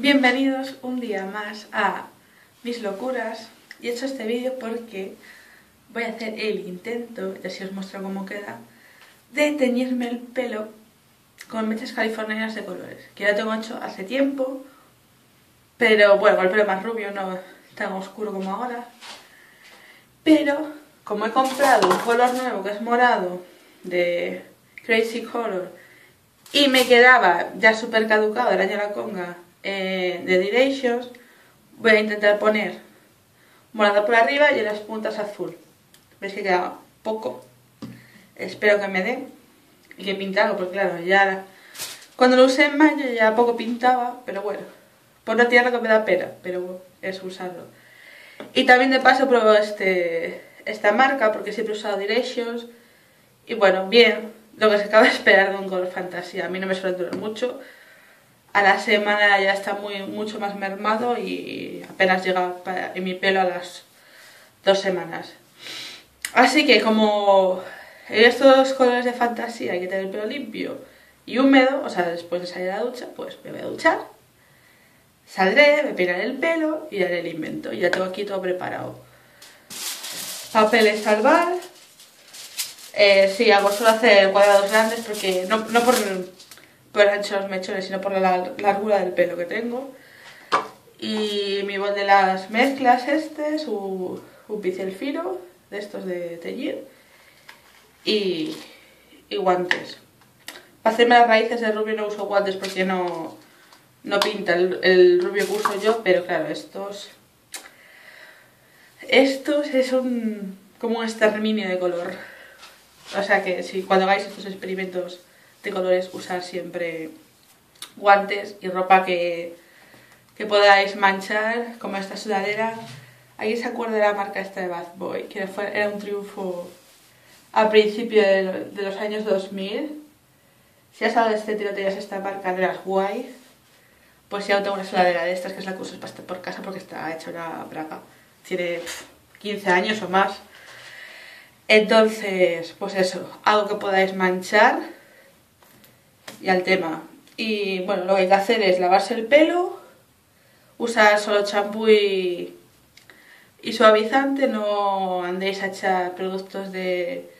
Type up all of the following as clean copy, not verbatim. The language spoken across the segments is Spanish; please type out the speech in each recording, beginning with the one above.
Bienvenidos un día más a mis locuras. Y he hecho este vídeo porque voy a hacer el intento, y así os muestro cómo queda, de teñirme el pelo con mechas californianas de colores, que ya tengo hecho hace tiempo, pero bueno, con el pelo más rubio, no tan oscuro como ahora. Pero como he comprado un color nuevo que es morado de Crazy Color y me quedaba ya súper caducado el año de la conga de Directions, voy a intentar poner morado por arriba y en las puntas azul. Veis que queda poco, espero que me dé y que pinte algo, porque claro, ya cuando lo usé en mayo ya poco pintaba, pero bueno, por no tirar lo que me da pena, pero bueno, es usarlo. Y también de paso pruebo esta marca, porque siempre he usado Directions. Y bueno, bien, lo que se acaba de esperar de un color fantasía. A mí no me suele durar mucho. A la semana ya está mucho más mermado y apenas llega en mi pelo a las 2 semanas. Así que como estos colores de fantasía hay que tener el pelo limpio y húmedo, o sea, después de salir de la ducha, pues me voy a duchar, saldré, me peinaré el pelo y haré el invento. Ya tengo aquí todo preparado. Papeles al bar. Sí, hago solo hacer cuadrados grandes porque no por ancho los mechones, sino por la largura del pelo que tengo. Y mi bol de las mezclas, este es un pincel fino de estos de teñir y guantes. Para hacerme las raíces del rubio no uso guantes porque no pinta el rubio que uso yo, pero claro, estos es como un exterminio de color. O sea que si cuando hagáis estos experimentos de colores, usar siempre guantes y ropa que podáis manchar, como esta sudadera. ¿Alguien se acuerda de la marca esta de Bad Boy? Que era un triunfo a principio de los años 2000. Si has hablado de este tiroteas esta marca, no eras guay. Pues ya tengo una sudadera de estas, que es la que uso para estar por casa, porque está hecha una braga. Tiene 15 años o más. Entonces, pues eso, algo que podáis manchar y al tema. Y bueno, lo que hay que hacer es lavarse el pelo, usar solo champú y suavizante, no andéis a echar productos de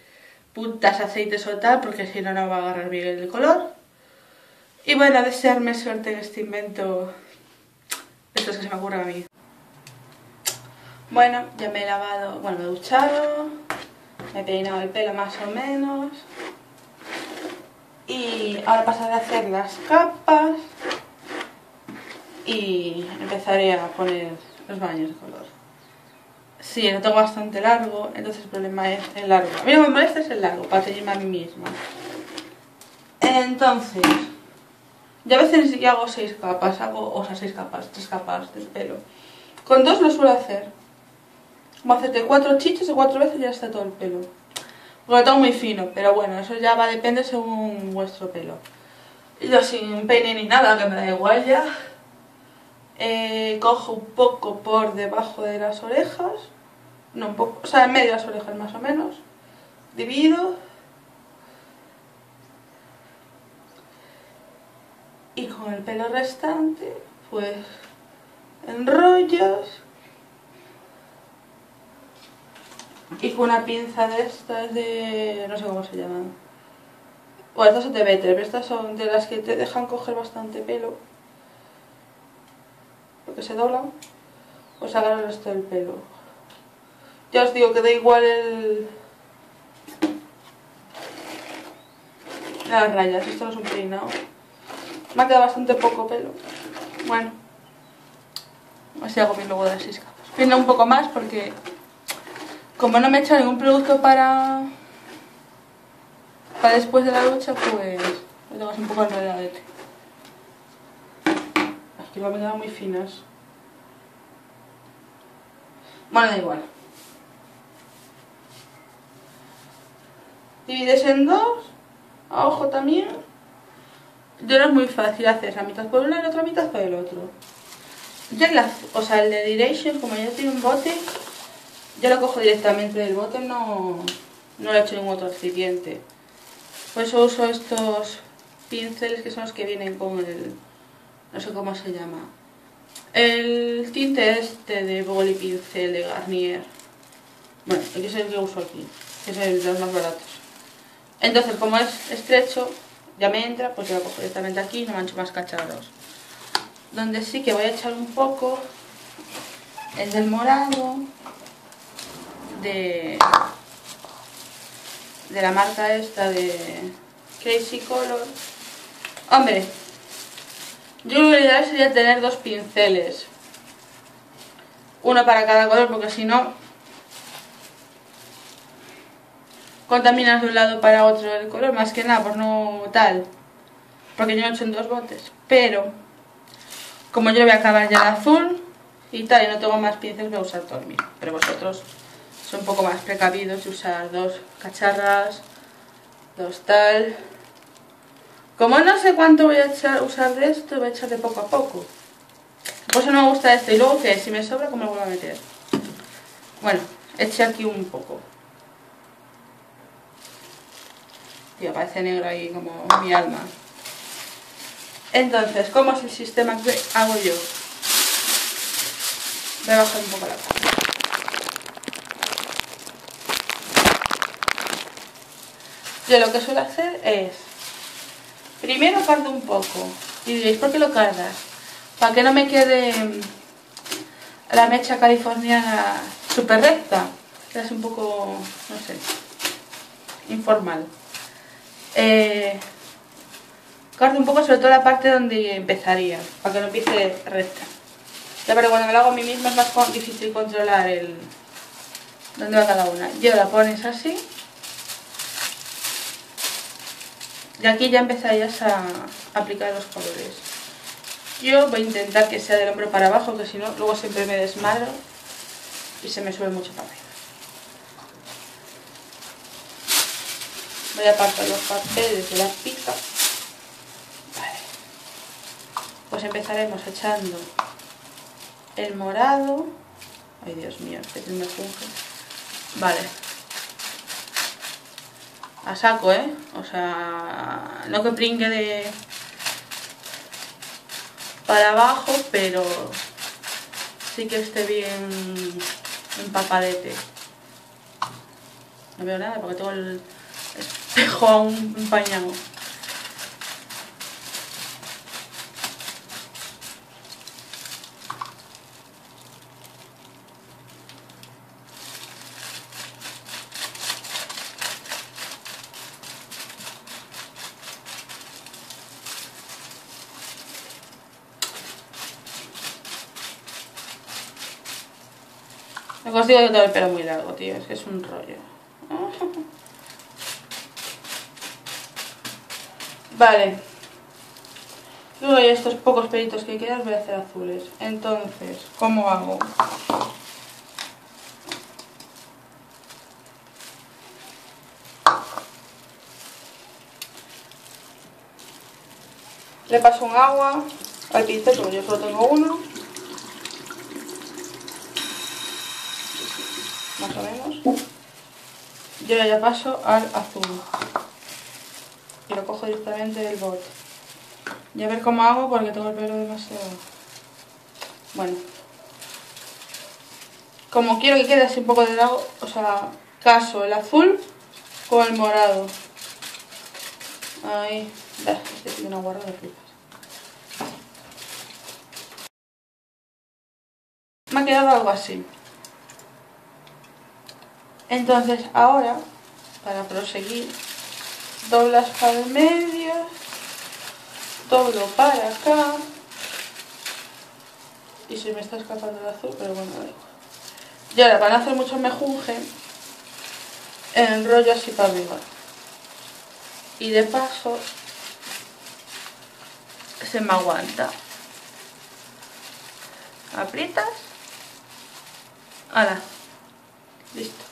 puntas, aceites o tal, porque si no, no va a agarrar bien el color. Y bueno, desearme suerte en este invento, esto es que se me ocurre a mí. Bueno, ya me he lavado, bueno, me he duchado, me he peinado el pelo más o menos. Y ahora pasaré a hacer las capas y empezaré a poner los baños de color. Sí, lo tengo bastante largo, entonces el problema es el largo. A mí no me molesta, es el largo, para teñirme a mí misma. Entonces, yo a veces ni siquiera hago 6 capas, o sea, 6 capas, 3 capas de pelo. Con 2 lo suelo hacer. Voy a hacerte 4 chiches o 4 veces y ya está todo el pelo. Porque lo tengo muy fino, pero bueno, eso ya va, depende según vuestro pelo. Yo sin peine ni nada, que me da igual ya. Cojo un poco por debajo de las orejas. No, un poco, o sea, en medio de las orejas más o menos. Divido. Y con el pelo restante, pues enrollos. Y con una pinza de estas de... no sé cómo se llaman. Bueno, estas son de Better, pero estas son de las que te dejan coger bastante pelo, porque se doblan, o se agarra el resto del pelo. Ya os digo que da igual las rayas, esto no es un peinado. Me ha quedado bastante poco pelo. Bueno, así hago bien luego de las 6 capas. Peino un poco más porque... como no me he echado ningún producto para después de la ducha, pues lo tengo así un poco enredadete. Las que me quedan muy finas. Bueno, da igual. Divides en 2, a ojo también. Yo no es muy fácil hacer la mitad por uno y la otra mitad por el otro. Yo el de Directions, como ya tiene un bote, yo lo cojo directamente del bote, no le echo ningún otro recipiente. Por eso uso estos pinceles, que son los que vienen con el... no sé cómo se llama. El tinte este de boli pincel de Garnier, bueno, el que es el que uso aquí, que es el de los más baratos. Entonces, como es estrecho, ya me entra, pues lo cojo directamente aquí y no mancho más cacharros. Donde sí que voy a echar un poco es del morado de la marca esta de Crazy Color. Hombre, yo lo ideal sería tener dos pinceles, uno para cada color, porque si no contaminas de un lado para otro el color, más que nada, pues no tal, porque yo lo he hecho en dos botes, pero como yo voy a acabar ya el azul y tal, y no tengo más pinceles, voy a usar todo el mismo. Pero vosotros sois un poco más precavidos y usar dos cacharras, dos tal. Como no sé cuánto voy a echar, usar de esto, voy a echar de poco a poco. Por eso no me gusta esto. Y luego que si me sobra, ¿cómo lo voy a meter? Bueno, eché aquí un poco. Tío, parece negro ahí como mi alma. Entonces, ¿cómo es el sistema que hago yo? Voy a bajar un poco la cámara. Yo lo que suelo hacer es, primero cardo un poco. Y diréis, ¿por qué lo cardas? Para que no me quede la mecha californiana súper recta, que es un poco, no sé, informal. Cardo un poco, sobre todo la parte donde empezaría, para que no empiece recta. Ya, pero cuando me lo hago a mí misma es más difícil controlar el dónde va cada una. Y ahora pones así. Y aquí ya empezáis a aplicar los colores. Yo voy a intentar que sea del hombro para abajo, que si no, luego siempre me desmadro y se me sube mucho para arriba. Voy a apartar los papeles de la pica. Pues empezaremos echando el morado. Ay, Dios mío, que tengo junto. Vale. A saco, ¿eh? O sea, no que pringue de para abajo, pero sí que esté bien empapadete. No veo nada porque tengo el espejo aún empañado. Lo que os digo, yo tengo el pelo muy largo, tío, es que es un rollo. Vale. Luego estos pocos pelitos que quedan voy a hacer azules. Entonces, ¿cómo hago? Le paso un agua al pincel, porque yo solo tengo uno. Más o menos. Yo ya paso al azul y lo cojo directamente del bote. Y a ver cómo hago, porque tengo el pelo demasiado. Bueno, como quiero que quede así un poco de lado, o sea, caso el azul con el morado. Ahí, este tiene una guarda de flipas. Me ha quedado algo así. Entonces ahora, para proseguir, doblas para el medio, doblo para acá, y se me está escapando el azul, pero bueno, da igual. Y ahora, para no hacer mucho mejunje, enrollo así para arriba. Y de paso, se me aguanta. Aprietas. ¡Hala! Listo.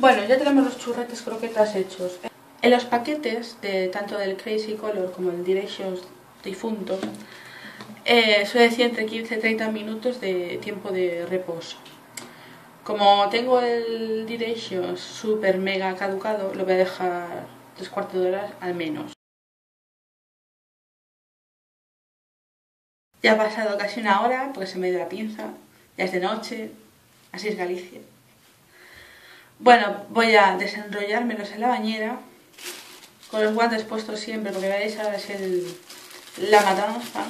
Bueno, ya tenemos los churretes croquetas hechos. En los paquetes, tanto del Crazy Color como el Directions difunto, suele decir entre 15 y 30 minutos de tiempo de reposo. Como tengo el Directions super mega caducado, lo voy a dejar 3/4 de hora al menos. Ya ha pasado casi 1 hora, porque se me dio la pinza, ya es de noche, así es Galicia. Bueno, voy a desenrollármelos en la bañera, con los guantes puestos siempre, porque veréis ahora es la matanza.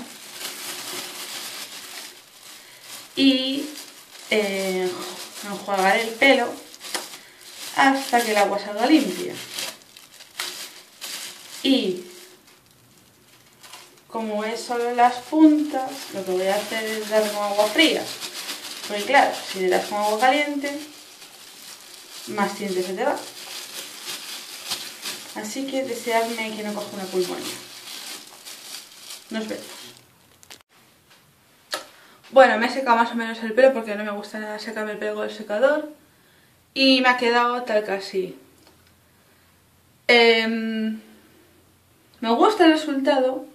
Y enjuagar el pelo hasta que el agua salga limpia. Y como es solo las puntas, lo que voy a hacer es dar con agua fría. Porque claro, si le das con agua caliente, más tinte se te va. Así que deseadme que no coja una pulmonía. Nos vemos. Bueno, me he secado más o menos el pelo porque no me gusta nada secarme el pelo con el secador. Y me ha quedado tal casi. Me gusta el resultado.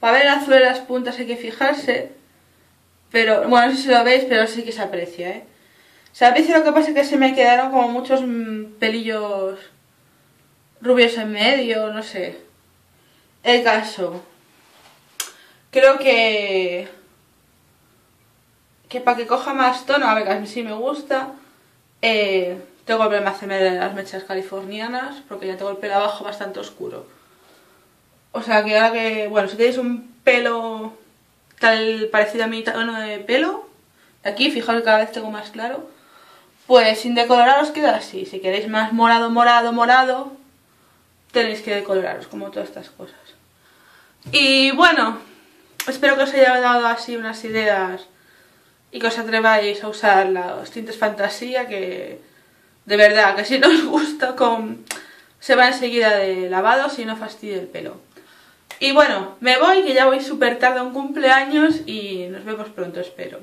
Para ver el azul de las puntas hay que fijarse. Pero, bueno, no sé si lo veis, pero sí que se aprecia, ¿eh? Se aprecia, lo que pasa es que se me quedaron como muchos pelillos rubios en medio, no sé. El caso. Creo que... para que coja más tono, a ver, que sí me gusta. Tengo que volverme a hacerme las mechas californianas, porque ya tengo el pelo abajo bastante oscuro. O sea que ahora que... bueno, si queréis un pelo... tal parecido a mi tono de pelo, de aquí, fijaos que cada vez tengo más claro, pues sin decoloraros queda así. Si queréis más morado, morado, morado, tenéis que decoloraros, como todas estas cosas. Y bueno, espero que os haya dado así unas ideas y que os atreváis a usar los tintes fantasía, que de verdad, que si no os gusta, se va enseguida de lavado, si no fastidia el pelo. Y bueno, me voy, que ya voy súper tarde a un cumpleaños y nos vemos pronto, espero.